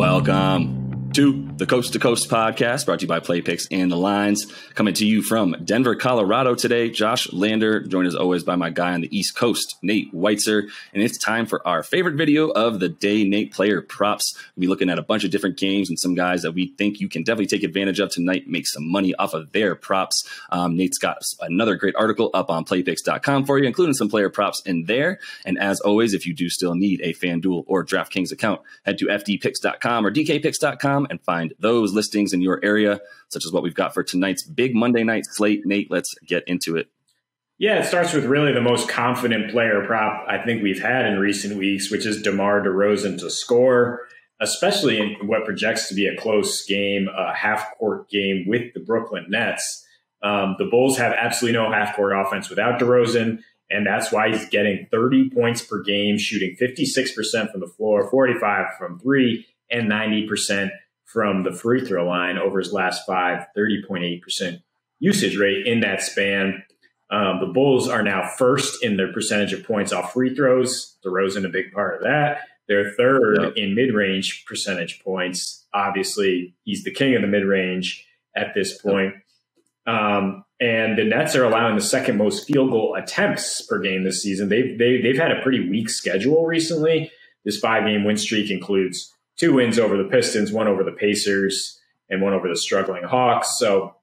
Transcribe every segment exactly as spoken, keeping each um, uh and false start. Welcome to the Coast to Coast podcast, brought to you by PlayPix and the Lines. Coming to you from Denver, Colorado today, Josh Lander, joined as always by my guy on the East Coast, Nate Weitzer. And it's time for our favorite video of the day, Nate, player props. We'll be looking at a bunch of different games and some guys that we think you can definitely take advantage of tonight, make some money off of their props. Um, Nate's got another great article up on PlayPix dot com for you, including some player props in there. And as always, if you do still need a FanDuel or DraftKings account, head to F D Pix dot com or D K Pix dot com and find those listings in your area, such as what we've got for tonight's big Monday night slate. Nate, let's get into it. Yeah, it starts with really the most confident player prop I think we've had in recent weeks, which is DeMar DeRozan to score, especially in what projects to be a close game, a half-court game with the Brooklyn Nets. Um, the Bulls have absolutely no half-court offense without DeRozan, and that's why he's getting thirty points per game, shooting fifty-six percent from the floor, forty-five percent from three, and ninety percent from the free throw line over his last five, thirty point eight percent usage rate in that span. Um, the Bulls are now first in their percentage of points off free throws. DeRozan, a big part of that. They're third yep. in mid-range percentage points. Obviously, he's the king of the mid-range at this point. Yep. Um, and the Nets are allowing the second most field goal attempts per game this season. They've, they, they've had a pretty weak schedule recently. This five-game win streak includes two wins over the Pistons, one over the Pacers, and one over the struggling Hawks. So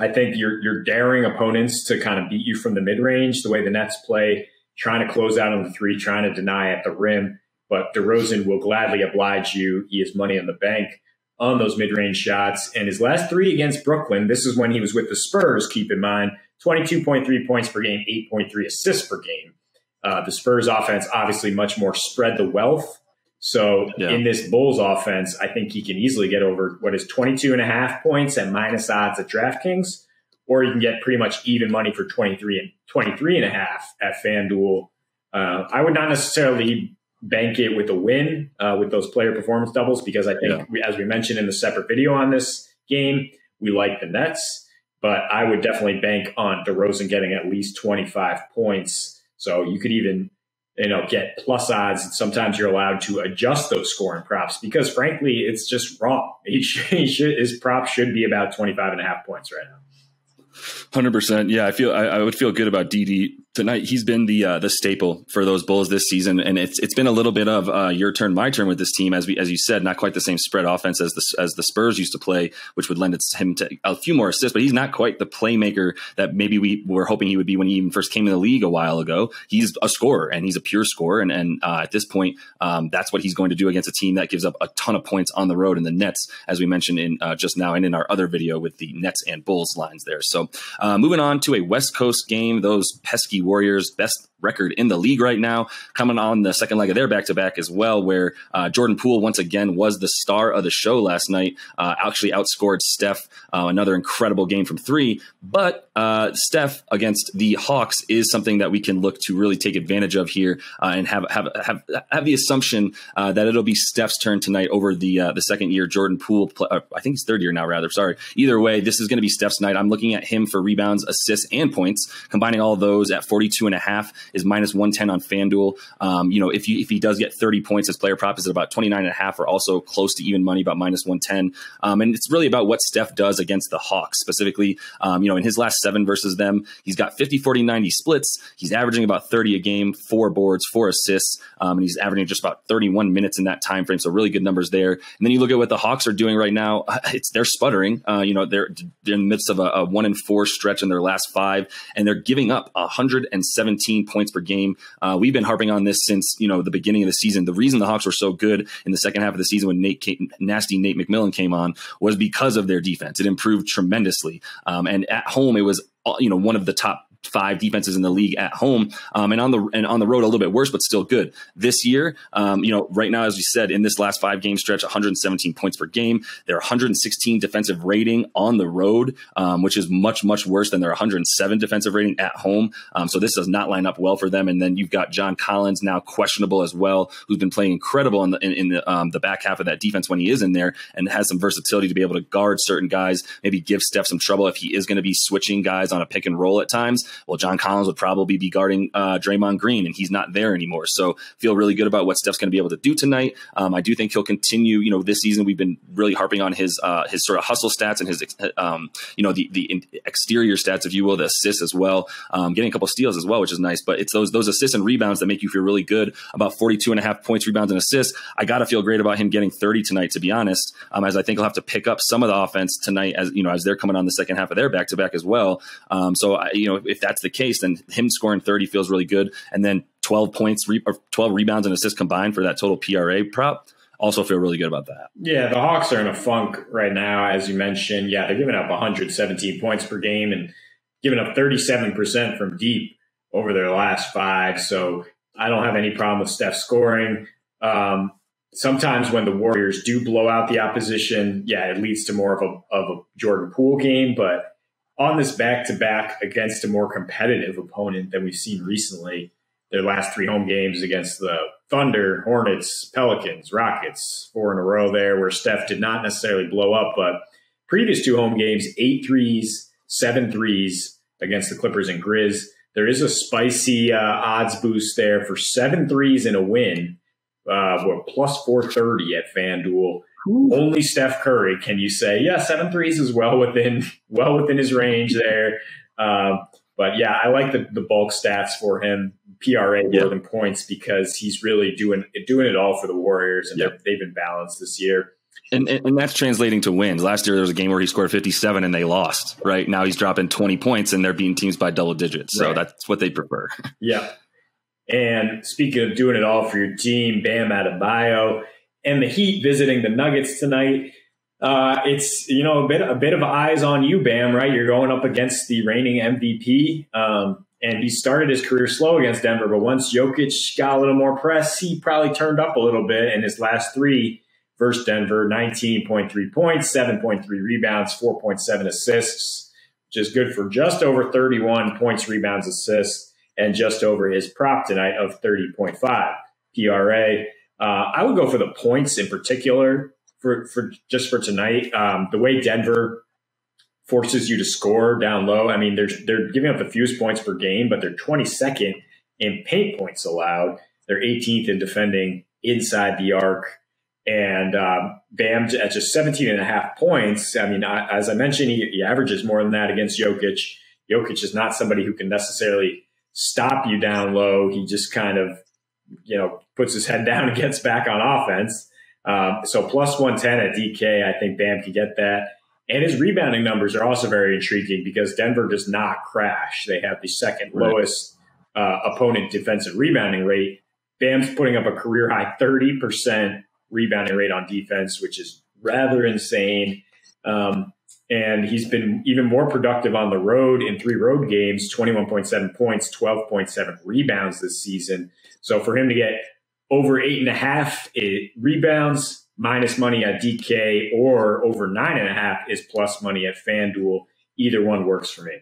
I think you're, you're daring opponents to kind of beat you from the mid-range, the way the Nets play, trying to close out on the three, trying to deny at the rim. But DeRozan will gladly oblige you. He has money in the bank on those mid-range shots. And his last three against Brooklyn, this is when he was with the Spurs, keep in mind, twenty-two point three points per game, eight point three assists per game. Uh, the Spurs offense, obviously much more spread the wealth. So yeah. in this Bulls offense, I think he can easily get over what is twenty-two and a half points at minus odds at DraftKings, or you can get pretty much even money for twenty-three and twenty-three and a half at FanDuel. Uh, I would not necessarily bank it with a win uh, with those player performance doubles, because I think, yeah. we, as we mentioned in the separate video on this game, we like the Nets, but I would definitely bank on DeRozan getting at least twenty-five points. So you could even, you know, get plus odds. And sometimes you're allowed to adjust those scoring props because, frankly, it's just wrong. He should, he should, his prop should be about twenty-five and a half points right now. one hundred percent. Yeah, I feel I, I would feel good about D D tonight. He's been the uh, the staple for those Bulls this season, and it's it's been a little bit of uh, your turn, my turn with this team. As we as you said, not quite the same spread offense as the as the Spurs used to play, which would lend him to a few more assists. But he's not quite the playmaker that maybe we were hoping he would be when he even first came in the league a while ago. He's a scorer, and he's a pure scorer, and and uh, at this point, um, that's what he's going to do against a team that gives up a ton of points on the road, and the Nets, as we mentioned in uh, just now, and in our other video with the Nets and Bulls lines there. So. Uh, moving on to a West Coast game, those pesky Warriors, best record in the league right now, coming on the second leg of their back-to-back as well, where uh, Jordan Poole once again was the star of the show last night, uh, actually outscored Steph, uh, another incredible game from three. But uh, Steph against the Hawks is something that we can look to really take advantage of here, uh, and have, have have have the assumption uh, that it'll be Steph's turn tonight over the uh, the second year Jordan Poole. Play, uh, I think it's third year now, rather. Sorry. Either way, this is going to be Steph's night. I'm looking at him for rebounds, assists, and points, combining all those at forty-two and a half. Is minus one ten on FanDuel. Um, you know, if you if he does get thirty points, his player prop is at about twenty-nine and a half, or also close to even money, about minus one ten. Um, and it's really about what Steph does against the Hawks specifically. Um, you know, in his last seven versus them, he's got fifty, forty, ninety splits. He's averaging about thirty a game, four boards, four assists, um, and he's averaging just about thirty-one minutes in that time frame. So really good numbers there. And then you look at what the Hawks are doing right now. It's they're sputtering. Uh, you know, they're, they're in the midst of a, a one and four stretch in their last five, and they're giving up one hundred seventeen points per game. Uh, we've been harping on this since, you know, the beginning of the season. The reason the Hawks were so good in the second half of the season when Nate came, nasty Nate McMillan came on, was because of their defense. It improved tremendously. Um, and at home, it was, you know, one of the top five defenses in the league at home, um, and on the and on the road a little bit worse, but still good this year. Um, you know, right now, as we said, in this last five game stretch, one hundred seventeen points per game. Their one hundred sixteen defensive rating on the road, um, which is much much worse than their one hundred seven defensive rating at home. Um, so this does not line up well for them. And then you've got John Collins now questionable as well, who's been playing incredible in the in, in the, um, the back half of that defense when he is in there, and has some versatility to be able to guard certain guys, maybe give Steph some trouble if he is going to be switching guys on a pick and roll at times. well, John Collins would probably be guarding uh, Draymond Green, and he's not there anymore. So feel really good about what Steph's going to be able to do tonight. Um, I do think he'll continue. You know, this season we've been really harping on his uh, his sort of hustle stats and his um, you know the the exterior stats, if you will, the assists as well, um, getting a couple steals as well, which is nice. But it's those those assists and rebounds that make you feel really good about forty-two and a half points, rebounds, and assists. I got to feel great about him getting thirty tonight, to be honest, um, as I think he'll have to pick up some of the offense tonight, as you know, as they're coming on the second half of their back to back as well. Um, so I, you know, if that's the case, then him scoring thirty feels really good, and then twelve points, re or twelve rebounds and assists combined for that total P R A prop. Also feel really good about that. Yeah, the Hawks are in a funk right now, as you mentioned. Yeah, they're giving up one hundred seventeen points per game and giving up thirty-seven percent from deep over their last five. So I don't have any problem with Steph scoring. Um, sometimes when the Warriors do blow out the opposition, yeah, it leads to more of a, of a Jordan Poole game. But on this back-to-back against a more competitive opponent than we've seen recently, their last three home games against the Thunder, Hornets, Pelicans, Rockets, four in a row there, where Steph did not necessarily blow up, but previous two home games, eight threes, seven threes against the Clippers and Grizz. There is a spicy uh, odds boost there for seven threes in a win, uh, plus four thirty at FanDuel. Ooh. Only Steph Curry, can you say? Yeah, seven threes is well within, well within his range there. Uh, But, yeah, I like the, the bulk stats for him, P R A more yeah. than points, because he's really doing, doing it all for the Warriors, and yeah. they've been balanced this year. And, and that's translating to wins. Last year there was a game where he scored fifty-seven and they lost, right? Now he's dropping twenty points and they're beating teams by double digits. So right. that's what they prefer. Yeah. And speaking of doing it all for your team, Bam Adebayo and the Heat visiting the Nuggets tonight. Uh, it's, you know, a bit, a bit of eyes on you, Bam, right? You're going up against the reigning M V P. Um, and he started his career slow against Denver, but once Jokic got a little more press, he probably turned up a little bit in his last three versus Denver, nineteen point three points, seven point three rebounds, four point seven assists, which is good for just over thirty-one points, rebounds, assists, and just over his prop tonight of thirty point five P R A. Uh, I would go for the points in particular. For, for just for tonight, um, the way Denver forces you to score down low. I mean, they're they're giving up the fewest points per game, but they're twenty-second in paint points allowed. They're eighteenth in defending inside the arc, and um, Bam at just seventeen and a half points. I mean, I, as I mentioned, he, he averages more than that against Jokic. Jokic is not somebody who can necessarily stop you down low. He just kind of, you know, puts his head down and gets back on offense. Um, so plus one ten at D K, I think Bam can get that. And his rebounding numbers are also very intriguing because Denver does not crash. They have the second right. lowest uh, opponent defensive rebounding rate. Bam's putting up a career-high thirty percent rebounding rate on defense, which is rather insane. Um, and he's been even more productive on the road in three road games, twenty-one point seven points, twelve point seven rebounds this season. So for him to get over eight and a half it rebounds, minus money at D K, or over nine and a half is plus money at FanDuel. Either one works for me.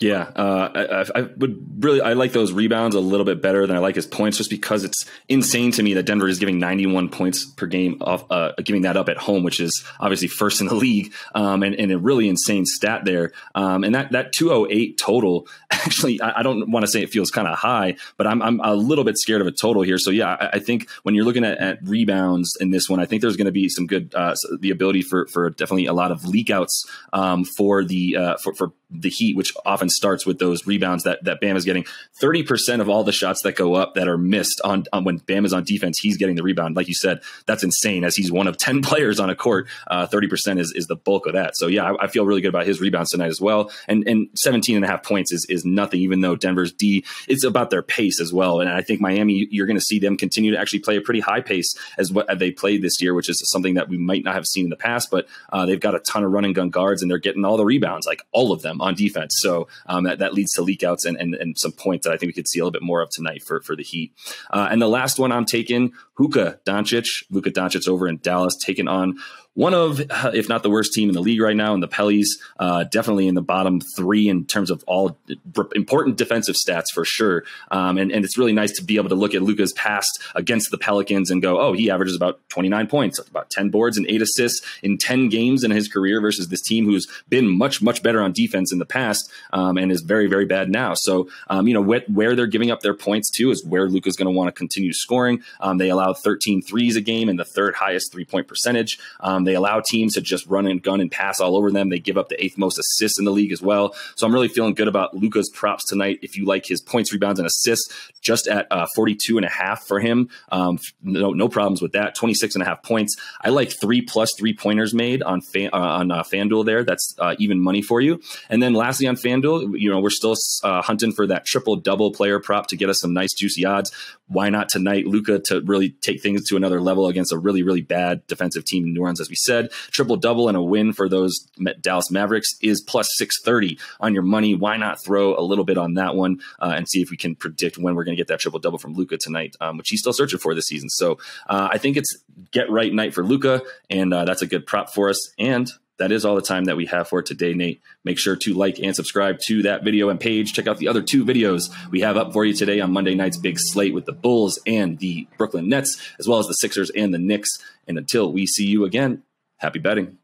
Yeah, uh, I, I would really I like those rebounds a little bit better than I like his points, just because it's insane to me that Denver is giving ninety-one points per game off, uh, giving that up at home, which is obviously first in the league, um, and, and a really insane stat there. Um, and that that two oh eight total, actually, I, I don't want to say it feels kind of high, but I'm I'm a little bit scared of a total here. So yeah, I, I think when you're looking at, at rebounds in this one, I think there's going to be some good uh, the ability for for definitely a lot of leakouts um, for the uh, for for the Heat, which often starts with those rebounds that, that Bam is getting. thirty percent of all the shots that go up that are missed on, on when Bam is on defense, he's getting the rebound. Like you said, that's insane, as he's one of ten players on a court. Uh, thirty percent is, is the bulk of that. So yeah, I, I feel really good about his rebounds tonight as well. And, and seventeen and a half points is, is nothing, even though Denver's D, it's about their pace as well. And I think Miami, you're going to see them continue to actually play a pretty high pace as what they played this year, which is something that we might not have seen in the past, but uh, they've got a ton of run and gun guards and they're getting all the rebounds, like all of them on defense. So Um, that, that leads to leakouts and, and, and some points that I think we could see a little bit more of tonight for, for the Heat. Uh, and the last one I'm taking, Luka Doncic. Luka Doncic over in Dallas, taking on one of, if not the worst team in the league right now, in the Pellies, uh, definitely in the bottom three in terms of all important defensive stats for sure. Um, and, and it's really nice to be able to look at Luka's past against the Pelicans and go, oh, he averages about twenty-nine points, about ten boards and eight assists in ten games in his career versus this team who's been much, much better on defense in the past um, and is very, very bad now. So, um, you know, wh where they're giving up their points to is where Luka's going to want to continue scoring. Um, they allow thirteen threes a game and the third highest three-point percentage. Um, They allow teams to just run and gun and pass all over them. They give up the eighth most assists in the league as well. So I'm really feeling good about Luka's props tonight. If you like his points, rebounds, and assists, just at uh, forty-two and a half for him, um, no, no problems with that. twenty-six and a half points. I like three plus three pointers made on fan, uh, on uh, FanDuel there. That's uh, even money for you. And then lastly on FanDuel, you know, we're still uh, hunting for that triple double player prop to get us some nice juicy odds. Why not tonight, Luka, to really take things to another level against a really, really bad defensive team in New Orleans, as we said. Triple double and a win for those Dallas Mavericks is plus six thirty on your money. Why not throw a little bit on that one uh, and see if we can predict when we're going to get that triple double from Luka tonight, um, which he's still searching for this season. So uh, I think it's get right night for Luka, and uh, that's a good prop for us. And that is all the time that we have for today, Nate. Make sure to like and subscribe to that video and page. Check out the other two videos we have up for you today on Monday night's big slate with the Bulls and the Brooklyn Nets, as well as the Sixers and the Knicks. And until we see you again, happy betting.